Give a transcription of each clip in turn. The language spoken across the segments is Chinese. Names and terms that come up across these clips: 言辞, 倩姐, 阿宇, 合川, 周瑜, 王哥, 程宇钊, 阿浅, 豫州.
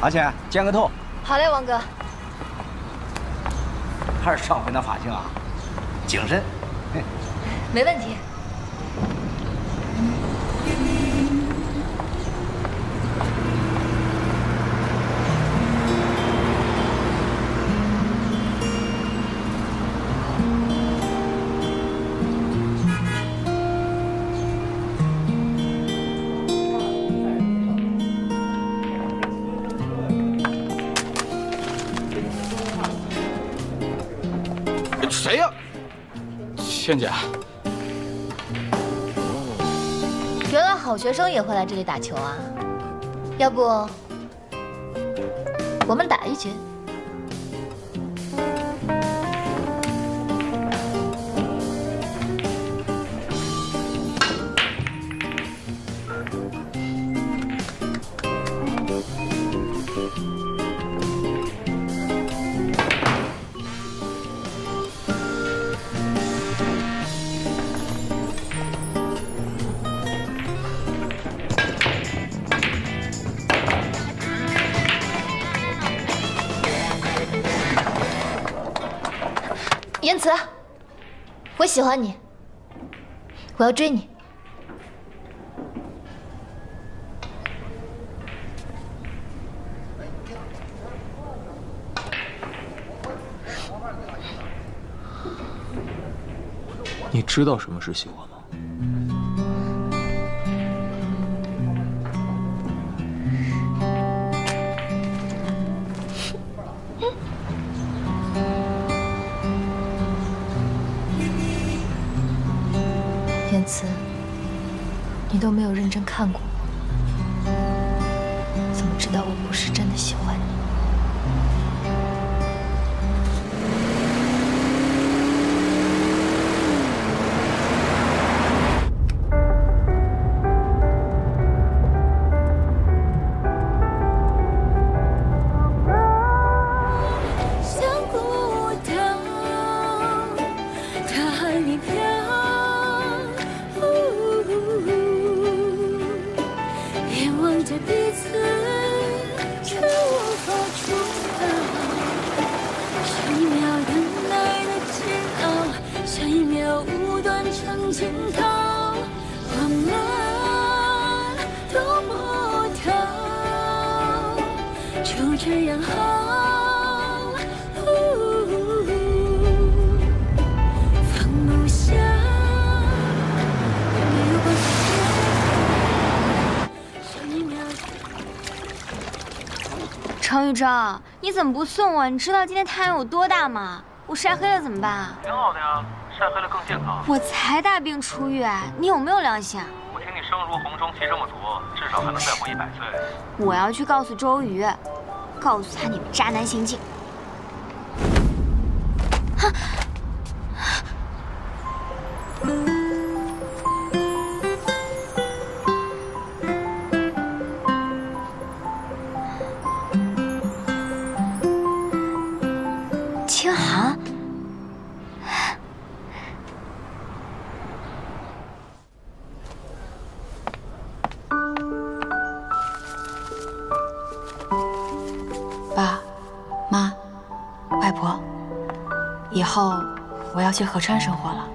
阿浅，煎个透。好嘞，王哥。还是上回那发型啊，精神。没问题。 谁呀？倩姐，原来好学生也会来这里打球啊！要不我们打一局？言辞，我喜欢你，我要追你。你知道什么是喜欢吗？ 言辞，你都没有认真看过我，怎么知道我不是真的喜欢你？ 程宇钊，你怎么不送我？你知道今天太阳有多大吗？我晒黑了怎么办啊？挺好的呀，晒黑了更健康。我才大病初愈，你有没有良心啊？我听你声如洪钟，气这么足，至少还能再活100岁。我要去告诉周瑜，告诉他你们渣男行径。哼。 以后我要去合川生活了，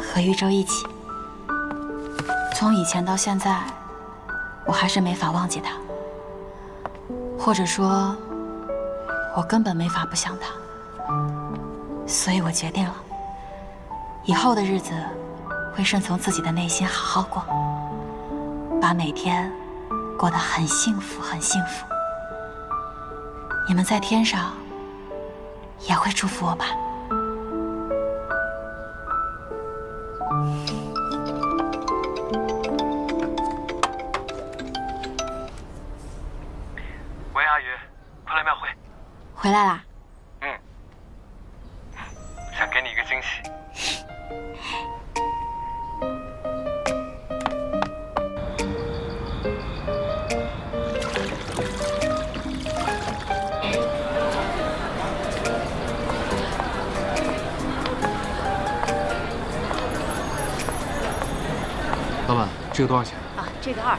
和豫州一起。从以前到现在，我还是没法忘记他，或者说，我根本没法不想他。所以我决定了，以后的日子会顺从自己的内心，好好过，把每天过得很幸福，很幸福。你们在天上。 也会祝福我吧。喂，阿宇，快来庙会。回来啦？嗯。想给你一个惊喜。这个多少钱啊？这个20。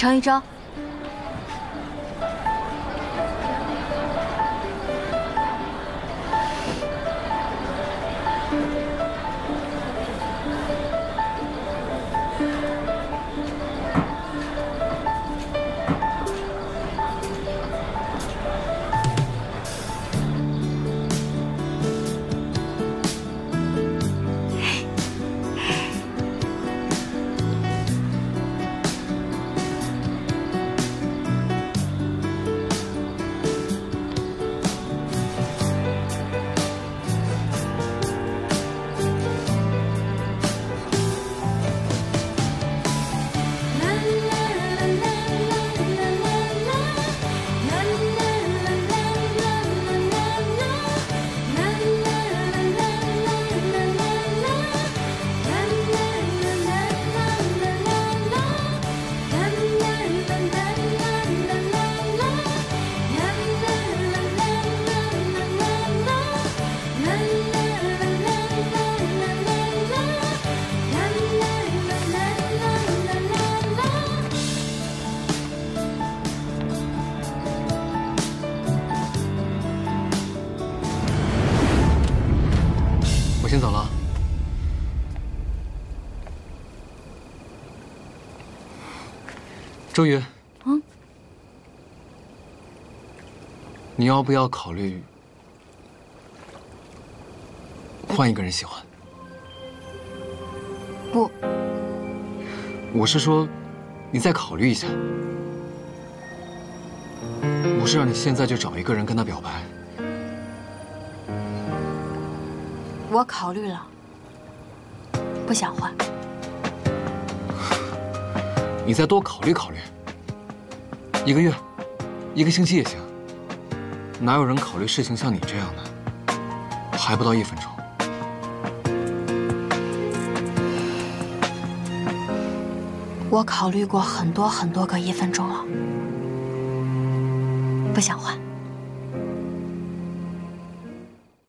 尝一尝。先走了，周瑜。嗯，你要不要考虑换一个人喜欢？不，我是说，你再考虑一下。不是让你现在就找一个人跟他表白。 我考虑了，不想换。你再多考虑考虑，一个月、一个星期也行。哪有人考虑事情像你这样的？还不到1分钟。我考虑过很多很多个1分钟了，不想换。